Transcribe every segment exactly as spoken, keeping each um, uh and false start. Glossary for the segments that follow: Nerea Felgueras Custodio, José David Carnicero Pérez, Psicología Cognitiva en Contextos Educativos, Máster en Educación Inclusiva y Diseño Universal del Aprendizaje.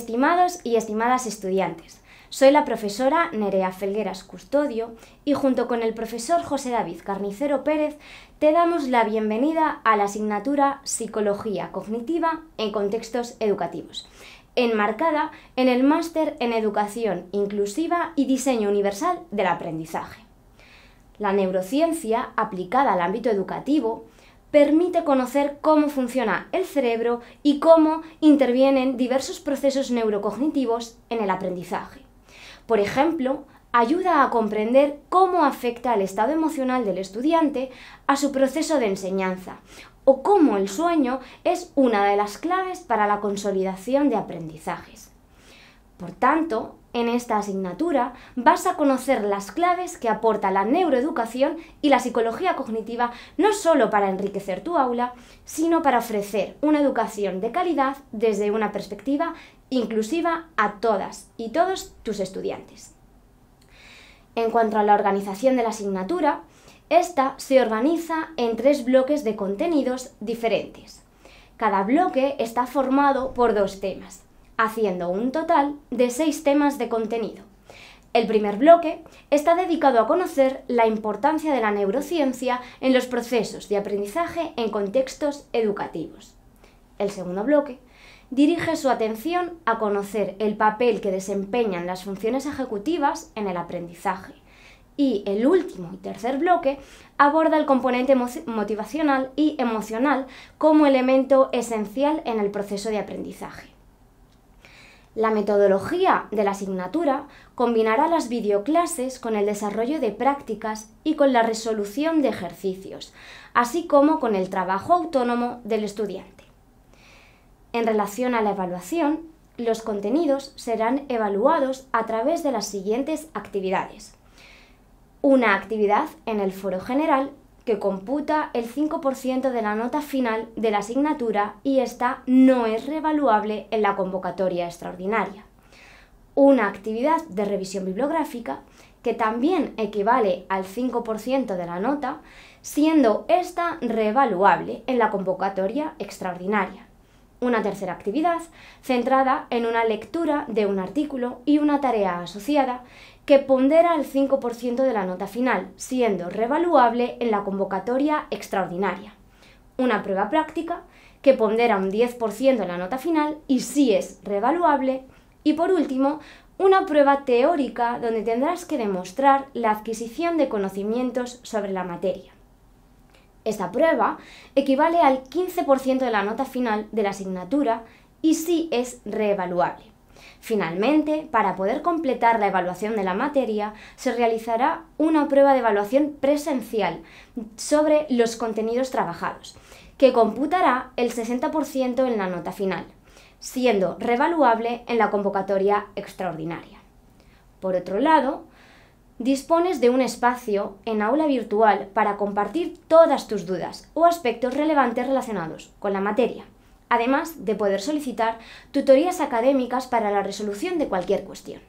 Estimados y estimadas estudiantes, soy la profesora Nerea Felgueras Custodio y junto con el profesor José David Carnicero Pérez te damos la bienvenida a la asignatura Psicología Cognitiva en Contextos Educativos, enmarcada en el Máster en Educación Inclusiva y Diseño Universal del Aprendizaje. La neurociencia aplicada al ámbito educativo permite conocer cómo funciona el cerebro y cómo intervienen diversos procesos neurocognitivos en el aprendizaje. Por ejemplo, ayuda a comprender cómo afecta el estado emocional del estudiante a su proceso de enseñanza o cómo el sueño es una de las claves para la consolidación de aprendizajes. Por tanto, en esta asignatura vas a conocer las claves que aporta la neuroeducación y la psicología cognitiva no solo para enriquecer tu aula, sino para ofrecer una educación de calidad desde una perspectiva inclusiva a todas y todos tus estudiantes. En cuanto a la organización de la asignatura, esta se organiza en tres bloques de contenidos diferentes. Cada bloque está formado por dos temas, haciendo un total de seis temas de contenido. El primer bloque está dedicado a conocer la importancia de la neurociencia en los procesos de aprendizaje en contextos educativos. El segundo bloque dirige su atención a conocer el papel que desempeñan las funciones ejecutivas en el aprendizaje. Y el último y tercer bloque aborda el componente motivacional y emocional como elemento esencial en el proceso de aprendizaje. La metodología de la asignatura combinará las videoclases con el desarrollo de prácticas y con la resolución de ejercicios, así como con el trabajo autónomo del estudiante. En relación a la evaluación, los contenidos serán evaluados a través de las siguientes actividades. Una actividad en el foro general que computa el cinco por ciento de la nota final de la asignatura y esta no es revaluable en la convocatoria extraordinaria. Una actividad de revisión bibliográfica que también equivale al cinco por ciento de la nota, siendo esta revaluable en la convocatoria extraordinaria. Una tercera actividad centrada en una lectura de un artículo y una tarea asociada que pondera el cinco por ciento de la nota final, siendo revaluable en la convocatoria extraordinaria. Una prueba práctica que pondera un diez por ciento en la nota final y sí es revaluable. Y por último, una prueba teórica donde tendrás que demostrar la adquisición de conocimientos sobre la materia. Esta prueba equivale al quince por ciento de la nota final de la asignatura y sí es reevaluable. Finalmente, para poder completar la evaluación de la materia, se realizará una prueba de evaluación presencial sobre los contenidos trabajados, que computará el sesenta por ciento en la nota final, siendo reevaluable en la convocatoria extraordinaria. Por otro lado, dispones de un espacio en aula virtual para compartir todas tus dudas o aspectos relevantes relacionados con la materia, además de poder solicitar tutorías académicas para la resolución de cualquier cuestión.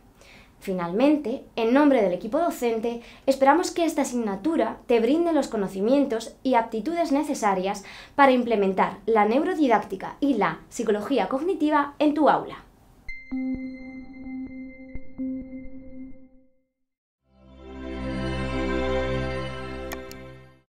Finalmente, en nombre del equipo docente, esperamos que esta asignatura te brinde los conocimientos y aptitudes necesarias para implementar la neurodidáctica y la psicología cognitiva en tu aula.